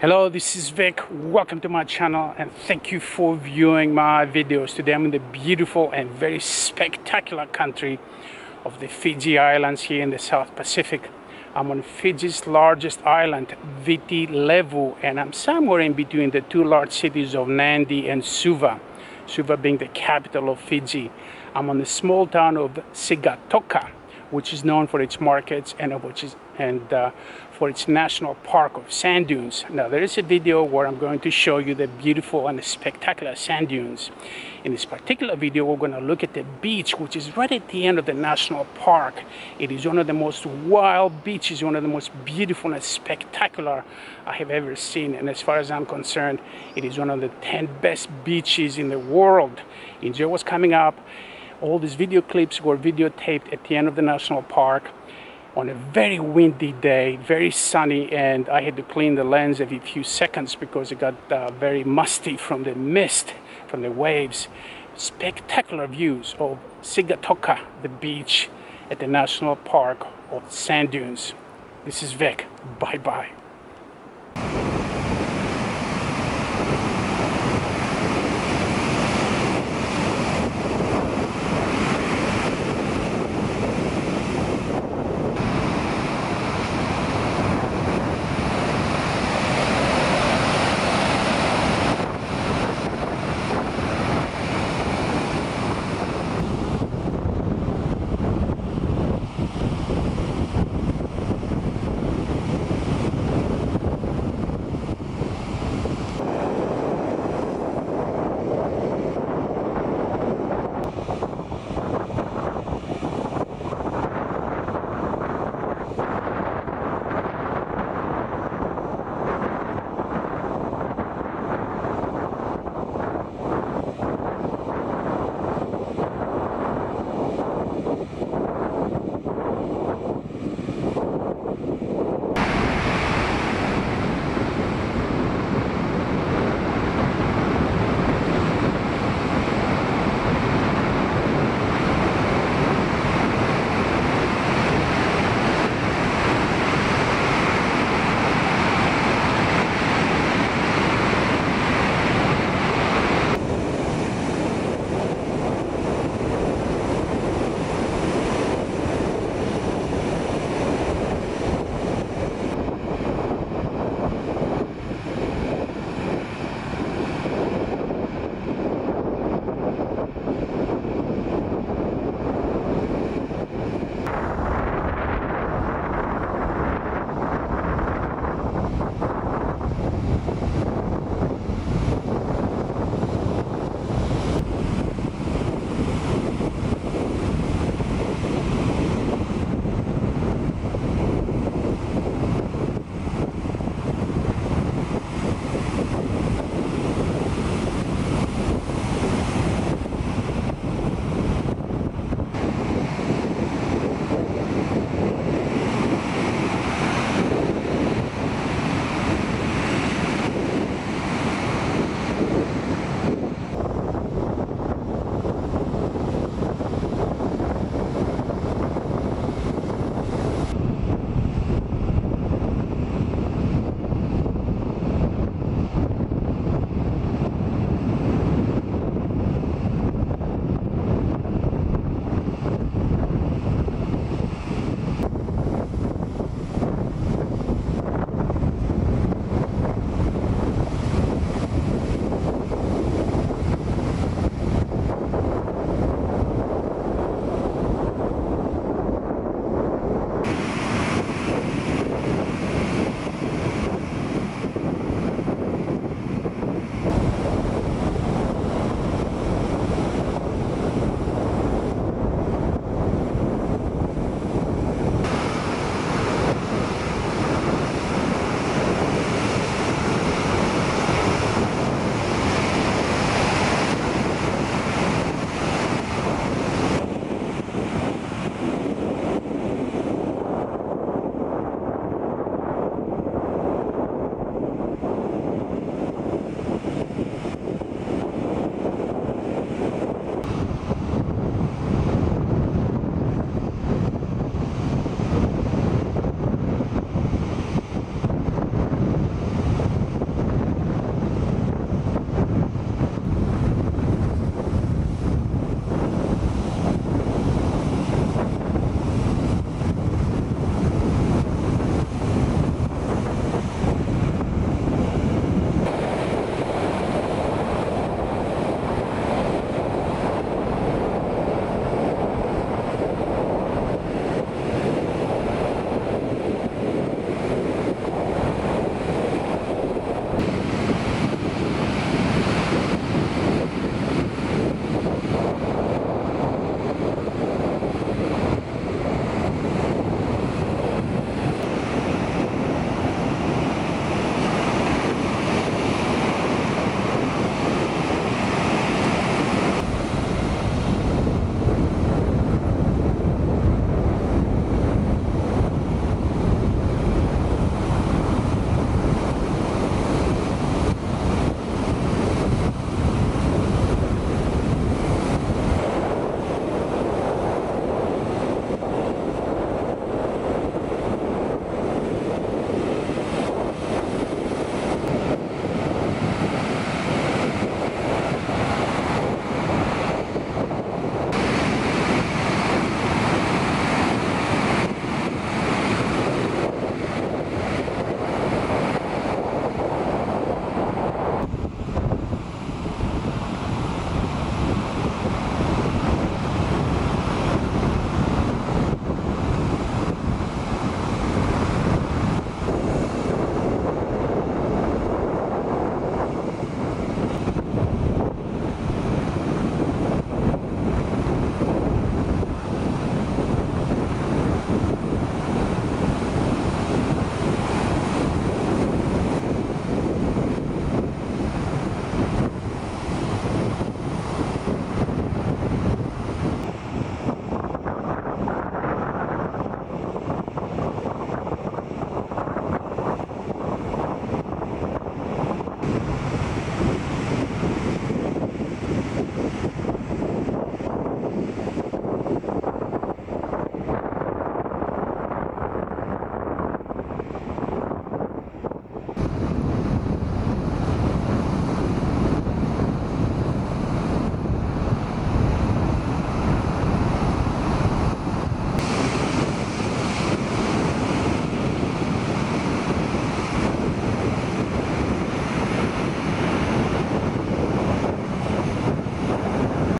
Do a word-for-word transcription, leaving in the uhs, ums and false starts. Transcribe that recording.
Hello, this is Vic. Welcome to my channel and thank you for viewing my videos. Today I'm in the beautiful and very spectacular country of the Fiji Islands here in the South Pacific. I'm on Fiji's largest island, Viti Levu, and I'm somewhere in between the two large cities of Nadi and Suva, Suva being the capital of Fiji. I'm on the small town of Sigatoka, which is known for its markets and which is and uh, for its national park of sand dunes. Now there is a video where I'm going to show you the beautiful and the spectacular sand dunes. In this particular video we're going to look at the beach, which is right at the end of the national park. It is one of the most wild beaches, one of the most beautiful and spectacular I have ever seen, and as far as I'm concerned it is one of the ten best beaches in the world. Enjoy what's coming up. All these video clips were videotaped at the end of the national park on a very windy day, very sunny, and I had to clean the lens every few seconds because it got uh, very musty from the mist, from the waves. Spectacular views of Sigatoka, the beach at the national park of sand dunes. This is Vic. Bye-bye.